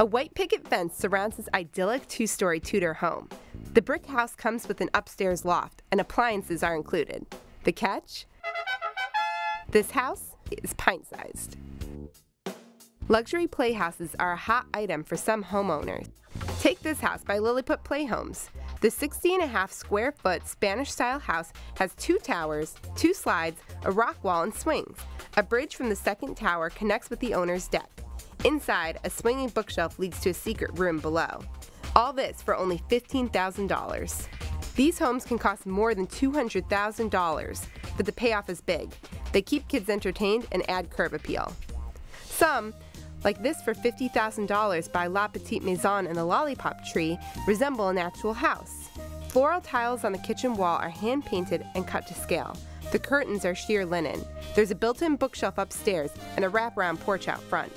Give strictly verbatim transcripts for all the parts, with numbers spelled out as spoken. A white picket fence surrounds this idyllic two-story Tudor home. The brick house comes with an upstairs loft, and appliances are included. The catch? This house is pint-sized. Luxury playhouses are a hot item for some homeowners. Take this house by Lilliput Play Homes. The sixty and a half square foot Spanish-style house has two towers, two slides, a rock wall and swings. A bridge from the second tower connects with the owner's deck. Inside, a swinging bookshelf leads to a secret room below. All this for only fifteen thousand dollars. These homes can cost more than two hundred thousand dollars, but the payoff is big. They keep kids entertained and add curb appeal. Some, like this for fifty thousand dollars by La Petite Maison and the Lollipop Tree, resemble an actual house. Floral tiles on the kitchen wall are hand-painted and cut to scale. The curtains are sheer linen. There's a built-in bookshelf upstairs and a wraparound porch out front.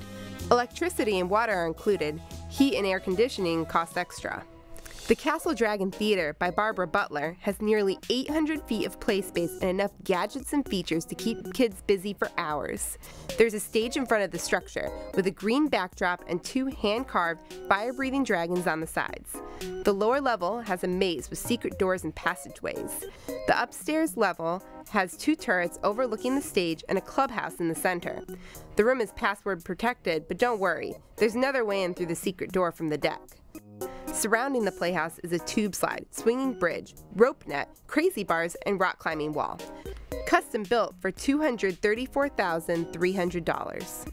Electricity and water are included. Heat and air conditioning cost extra. The Castle Dragon Theater by Barbara Butler has nearly eight hundred feet of play space and enough gadgets and features to keep kids busy for hours. There's a stage in front of the structure with a green backdrop and two hand-carved, fire-breathing dragons on the sides. The lower level has a maze with secret doors and passageways. The upstairs level has two turrets overlooking the stage and a clubhouse in the center. The room is password protected, but don't worry, there's another way in through the secret door from the deck. Surrounding the playhouse is a tube slide, swinging bridge, rope net, crazy bars, and rock climbing wall. Custom built for two hundred thirty-four thousand three hundred dollars.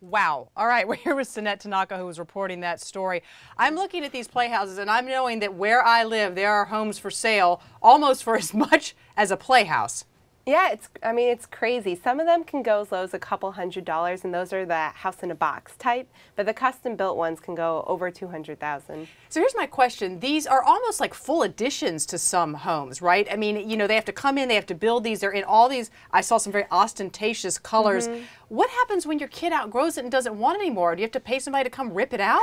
Wow. All right, we're here with Sanette Tanaka, who was reporting that story. I'm looking at these playhouses, and I'm knowing that where I live, there are homes for sale almost for as much as a playhouse. Yeah, it's, I mean, it's crazy. Some of them can go as low as a couple hundred dollars, and those are the house in a box type, but the custom-built ones can go over two hundred thousand dollars. So here's my question. These are almost like full additions to some homes, right? I mean, you know, they have to come in, they have to build these, they're in all these, I saw some very ostentatious colors. Mm-hmm. What happens when your kid outgrows it and doesn't want it anymore? Do you have to pay somebody to come rip it out?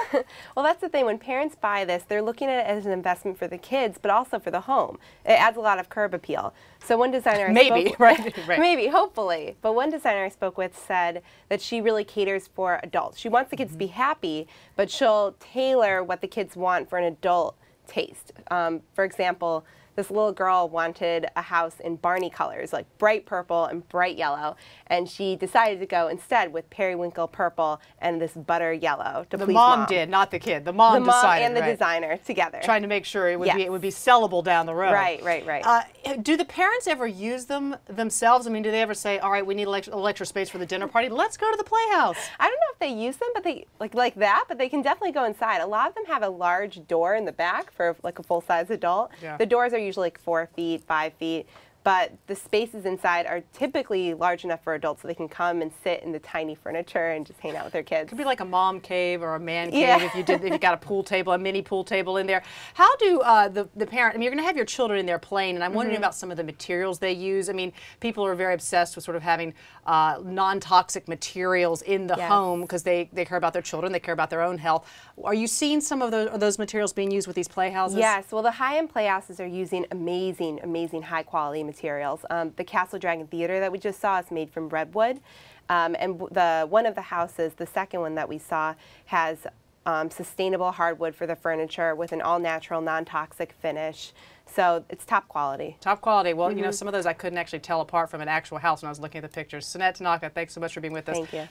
Well, that's the thing. When parents buy this, they're looking at it as an investment for the kids, but also for the home. It adds a lot of curb appeal. So one designer Maybe. Right, right. Maybe, hopefully. But one designer I spoke with said that she really caters for adults. She wants the kids mm-hmm. to be happy, but she'll tailor what the kids want for an adult taste. Um, for example, this little girl wanted a house in Barney colors, like bright purple and bright yellow, and she decided to go instead with periwinkle purple and this butter yellow to please mom. The mom did, not the kid. The mom decided. The mom decided, and the right. designer together. Trying to make sure it would, yes. be, it would be sellable down the road. Right, right, right. Uh, do the parents ever use them themselves? I mean, do they ever say, all right, we need elect electro space for the dinner party, let's go to the playhouse? I don't know if they use them but they like, like that, but they can definitely go inside. A lot of them have a large door in the back for like a full-size adult. Yeah. The doors are usually like four feet, five feet, but the spaces inside are typically large enough for adults so they can come and sit in the tiny furniture and just hang out with their kids. It could be like a mom cave or a man cave, yeah. if you did, if you got a pool table, a mini pool table in there. How do uh, the, the parent, I mean, you're going to have your children in there playing, and I'm wondering mm-hmm. about some of the materials they use. I mean, people are very obsessed with sort of having uh, non-toxic materials in the yes. home because they, they care about their children, they care about their own health. Are you seeing some of those, are those materials being used with these playhouses? Yes, well, the high-end playhouses are using amazing, amazing high-quality materials. materials. Um, the Castle Dragon Theater that we just saw is made from redwood, um, and the one of the houses, the second one that we saw, has um, sustainable hardwood for the furniture with an all-natural, non-toxic finish. So it's top quality. Top quality. Well, mm-hmm. you know, some of those I couldn't actually tell apart from an actual house when I was looking at the pictures. Sanette Tanaka, thanks so much for being with us. Thank you.